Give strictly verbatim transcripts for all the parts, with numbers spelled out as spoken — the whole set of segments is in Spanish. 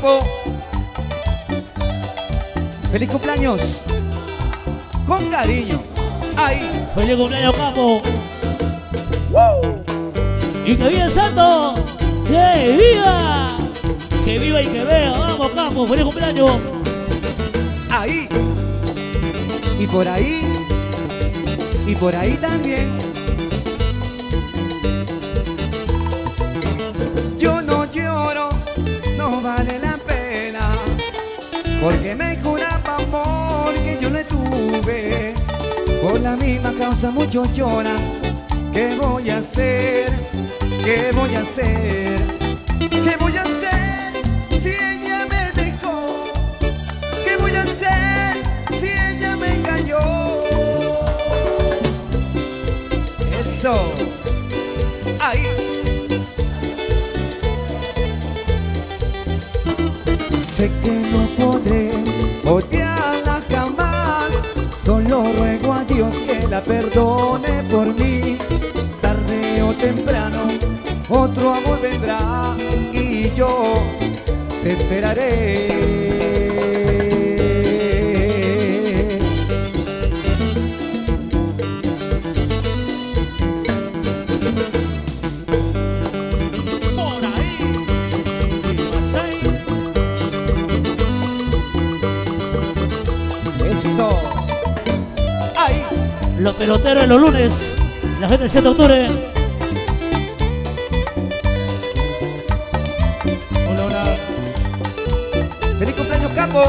Kapo. Feliz cumpleaños. Con cariño. Ahí. Feliz cumpleaños, Kapo. ¡Wow! Y que viva el santo. Que viva. Que viva y que vea. Vamos, Kapo. Feliz cumpleaños. Ahí. Y por ahí. Y por ahí también. Yo no lloro, no vale la pena, porque me juraba amor que yo le tuve. Por la misma causa muchos lloran. ¿Qué voy a hacer? ¿Qué voy a hacer? ¿Qué voy a hacer si ella me dejó? ¿Qué voy a hacer si ella me engañó? Eso, ahí. Sé que no podré odiarla jamás, solo ruego a Dios que la perdone por mí. Tarde o temprano otro amor vendrá y yo te esperaré. Los peloteros en los lunes, la gente del siete de octubre. Hola, hola. Feliz cumpleaños, Kapo.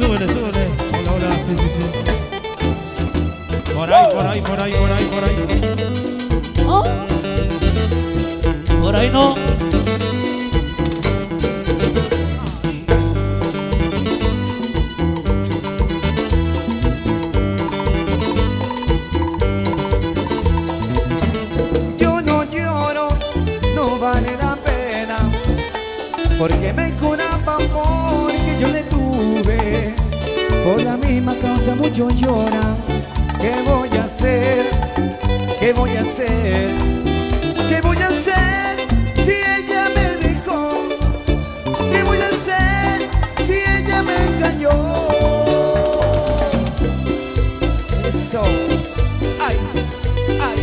Súbele, súbele. Hola, hola. Sí, sí, sí. Por ahí, por ahí, por ahí, por ahí, por ahí. ¿Oh? Por ahí no. Porque me curaba amor que yo le tuve. Por la misma causa muchos lloran. ¿Qué voy a hacer? ¿Qué voy a hacer? ¿Qué voy a hacer si ella me dejó? ¿Qué voy a hacer si ella me engañó? Eso. Ay, ay.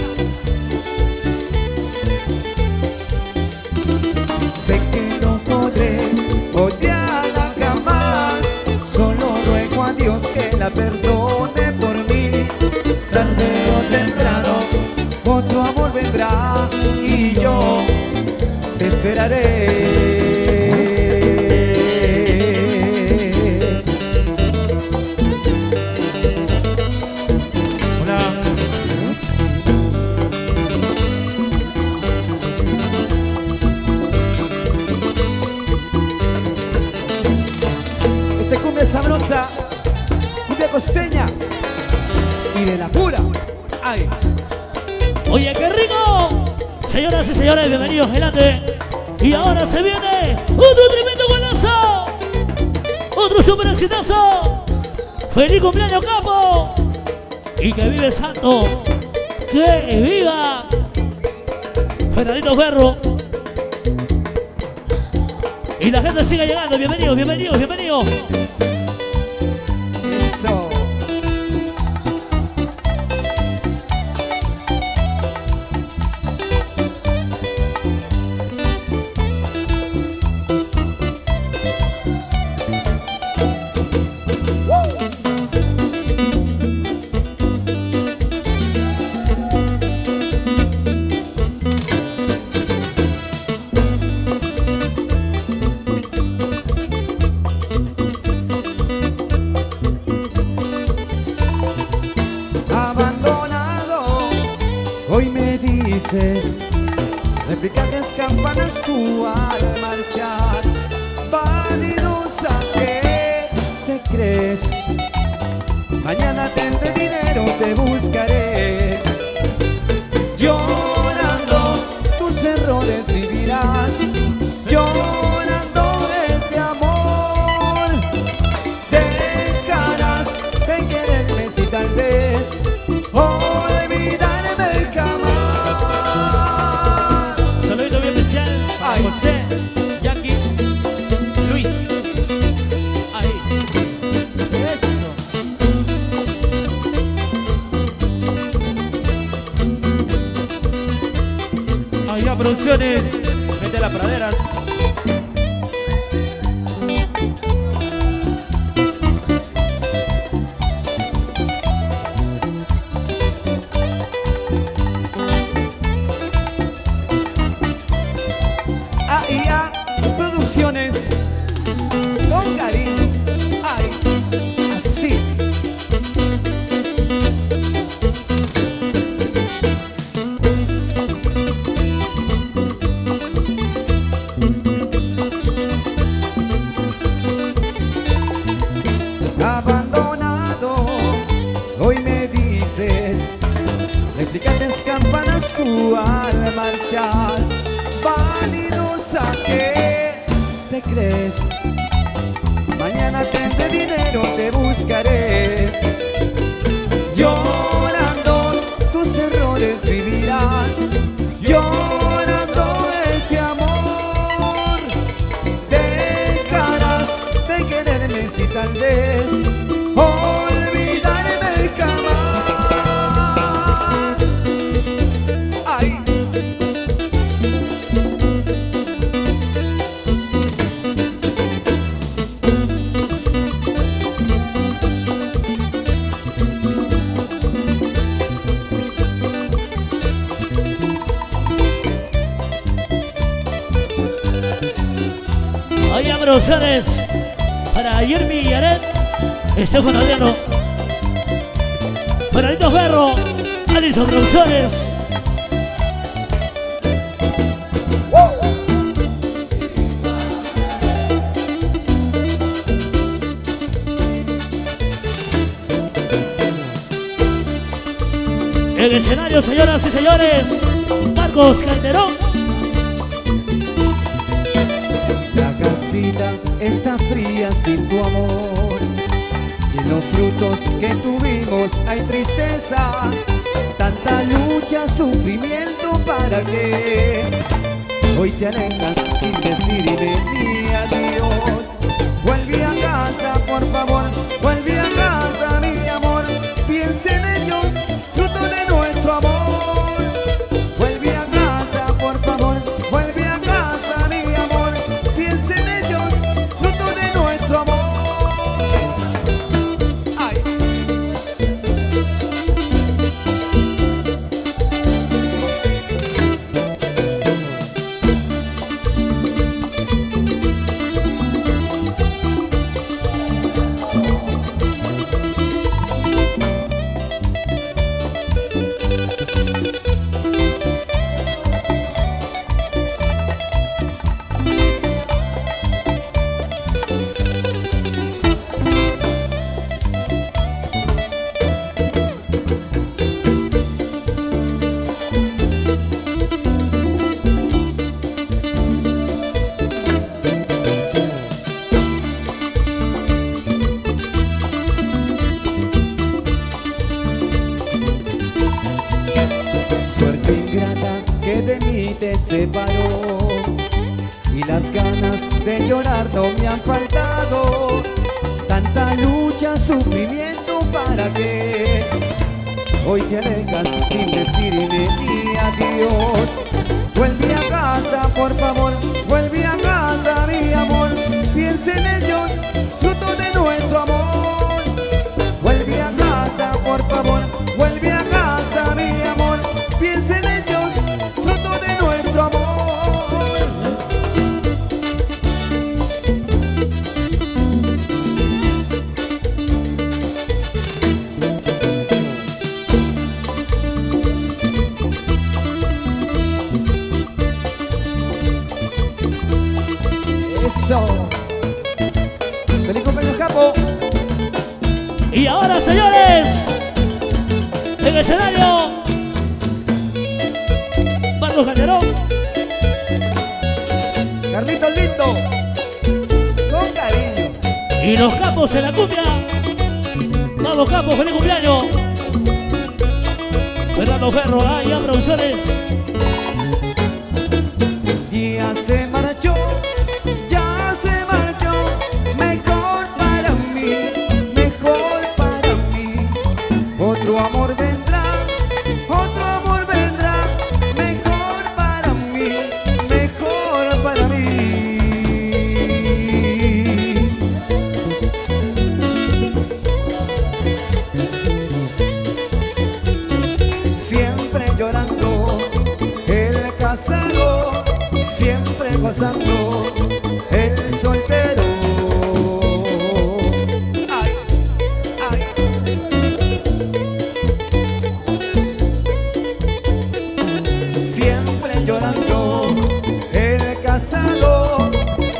Odiada jamás, solo ruego a Dios que la perdone por mí. Tarde o temprano otro amor vendrá y yo te esperaré. Hola. Sabrosa, cumbia costeña y de la pura. Ay. Oye, qué rico. Señoras y señores, bienvenidos, adelante. Y ahora se viene otro tremendo golazo, otro super exitazo. Feliz cumpleaños, Kapo. Y que vive santo. Que viva Fernandito Ferro. Y la gente sigue llegando. Bienvenidos, bienvenidos, bienvenidos. José, Jackie, Luis. Producciones, vete a las praderas. A y A Producciones, con cariño, ay, así. Al marchar, válidos a qué te crees. Mañana tendré dinero, te buscaré. Llorando tus errores vivirás, llorando este amor dejarás de quererme si tal vez. Producciones para Irmi Yaret, Estefano Adriano, para Lindo Ferro, Alison Producciones. ¡Wow! El escenario, señoras y señores, Marcos Calderón. Está fría sin tu amor, y en los frutos que tuvimos hay tristeza. Tanta lucha, sufrimiento, ¿para qué? Hoy te alejas sin decirme ni adiós. Vuelve a casa, por favor, vuelve a casa, mi amor. Piensa en ellos, fruto de nuestro amor. Vuelve a casa, por favor, vuelve. Separó y las ganas de llorar no me han faltado. Tanta lucha, sufrimiento, ¿para qué? Hoy te alejas sin decirme ni adiós. Vuelve a casa, por favor, vuelve a casa, mi amor. Piensa en ellos, fruto de nuestro amor. Vuelve a casa, por favor, vuelve a casa, mi amor. Piensa en ellos, fruto de nuestro amor. Eso. ¡Feliz cumpleaños, Kapo! Y ahora, señores, el escenario, Marcos Calderón, Carlitos el Listo, con cariño, y los Capos de la Cumbia. Vamos, Capos, feliz cumpleaños. Fernandito Ferro, A y A Producciones. Ya se marchó, ya se marchó, mejor para mí, mejor para mí. Otro amor vendrá, otro amor vendrá, mejor para mí. pasando el soltero. Ay, ay. Siempre llorando el casado,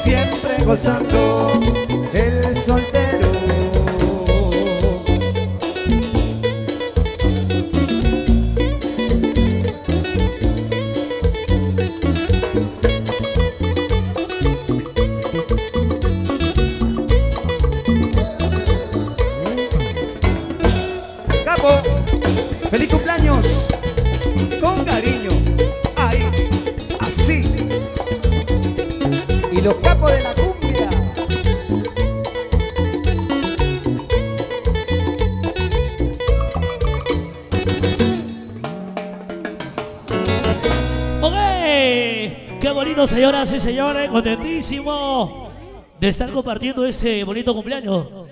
siempre gozando el soltero. ¡Feliz cumpleaños! Con cariño. Ahí, así. Y los capos de la cumbia. ¡Ok! ¡Qué bonito, señoras y señores! Contentísimo de estar compartiendo ese bonito cumpleaños.